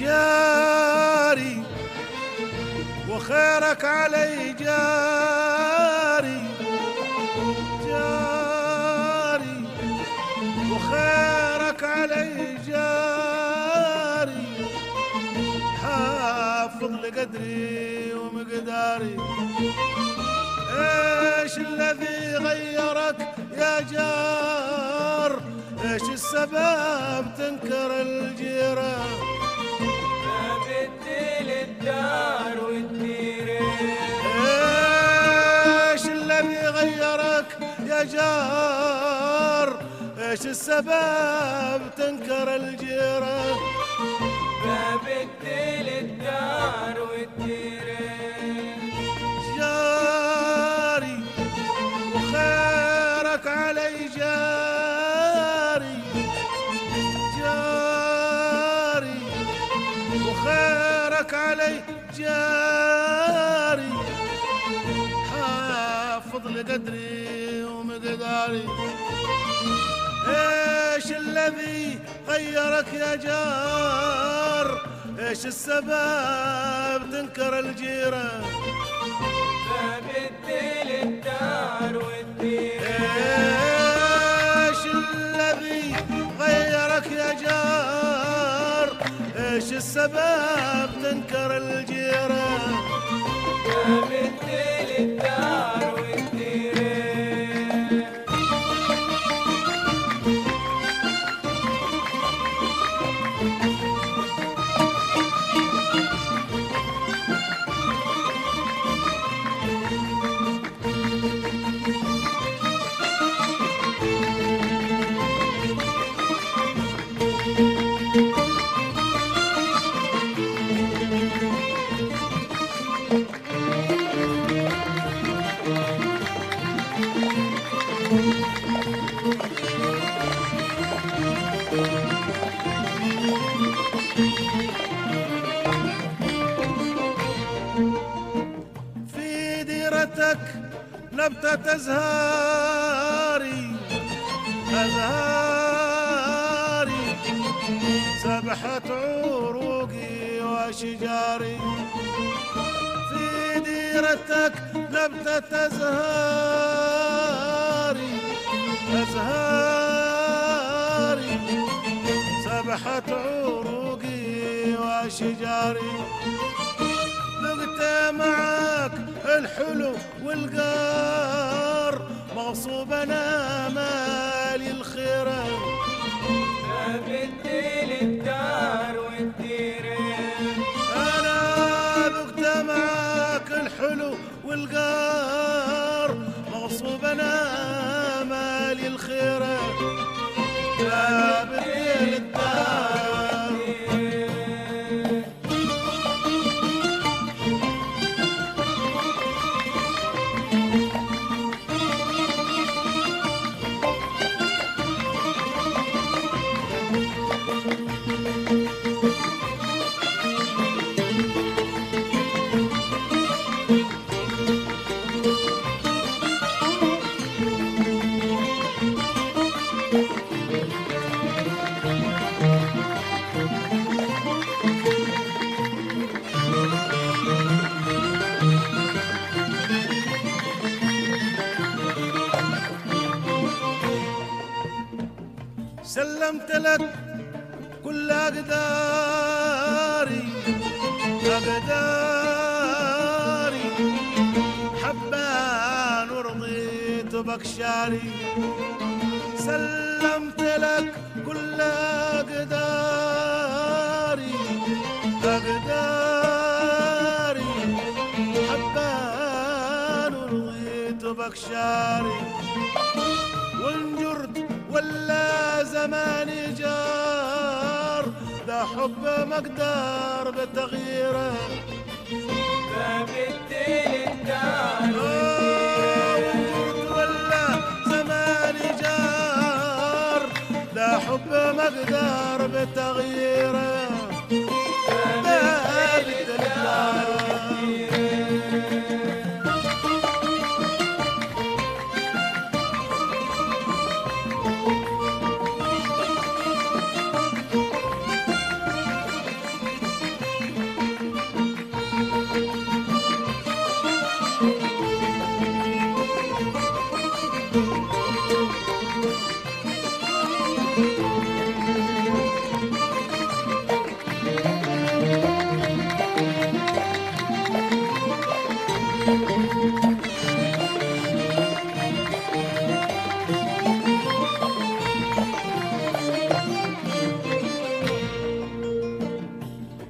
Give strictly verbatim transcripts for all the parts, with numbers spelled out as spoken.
جاري وخيرك علي جاري جاري وخيرك علي جاري حافظ لقدري ومقداري ايش الذي غيرك يا جار ايش السبب تنكر الجيران الدار والديرة ايش الذي غيرك يا جار ايش السبب تنكر الجيران بابك للدار والديرة جاري وخيرك علي جاري جاري وخيرك علي جاري حافظ لقدري ومقداري ايش الذي غيرك يا جار ايش السبب تنكر الجيران فبدل الدار والدير ايش الذي غيرك يا جار ايش السبب تنكر الجيران يا بنتي للدار والديرة نبتة أزهاري أزهاري سبحت عروقي وأشجاري في ديرتك نبتة أزهاري أزهاري سبحت عروقي وأشجاري لقت معاك الحلو والقار مغصوب انا مالي الخيره فبدي للدار والديره انا بقت معاك الحلو والقار مغصوب انا مالي الخيره فبدي للدار سلمت لك كل أقداري أقداري حبان ورضيت بكشاري سلمت لك كل أقداري أقداري بخشاني وانجرت ولا زماني جار ذا حب مقدار بتغييره فبدي الدار حب مقدار بتغييره ما بتغييره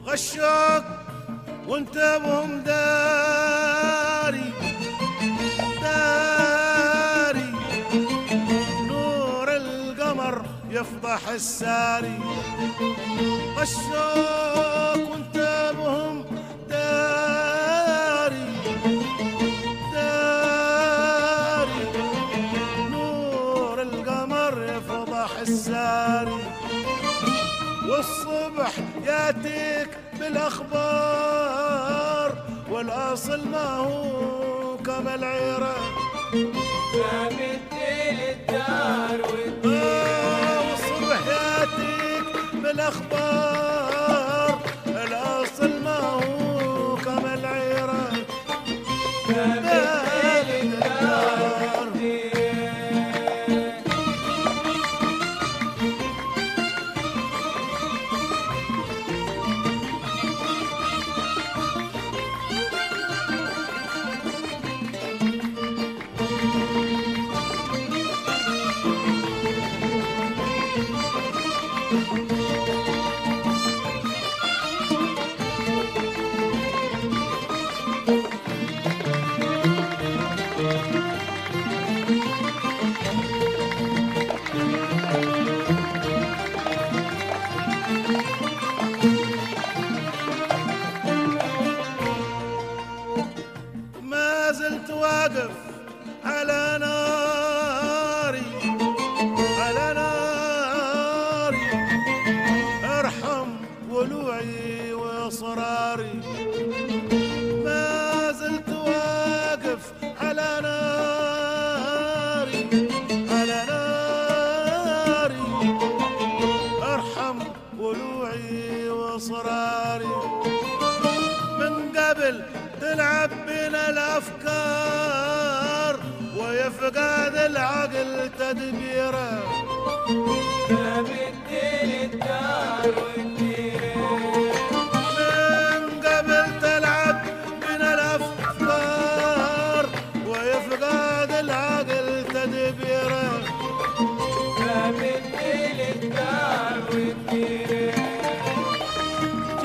غشاك وانت بهم داري داري نور القمر يفضح الساري غشاك وانت بهم داري داري نور القمر يفضح الساري والصبح ياتيك بالاخبار والاصل ما هو كما العيره فبالديل الدار والديل والصبح ياتيك بالاخبار الاصل ما هو كما العيره فبالديل الدار على ناري على ناري ارحم ولوعي واصراري ما زلت واقف على ناري على ناري ارحم ولوعي واصراري من قبل تلعب بنا الافكار ويفقد العقل تدبيره فبالدين الدار والدين من قبل تلعب من الافكار ويفقد العقل تدبيره فبالدين الدار والدين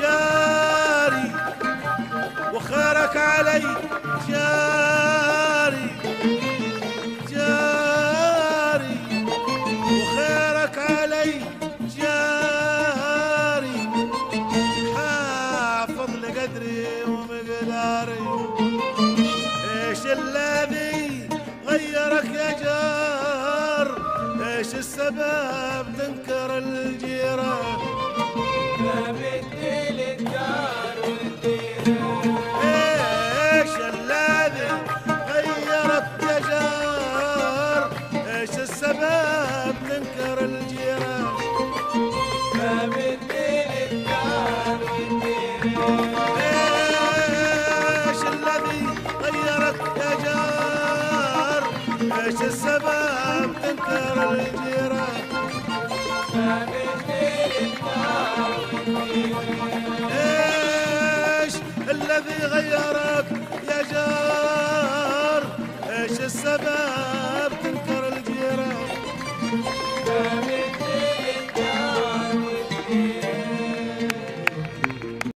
جاري وخيرك علي جاري ايش الذي غيرك يا جار ايش السبب تنكر الجيرة فبدي للدار والديرة ايش الذي غيرك يا جار ايش السبب تنكر الجيرة فبدي للدار والديرة ايش السبب تنكر الجيرة ايش الذي غيرك يا جار ايش السبب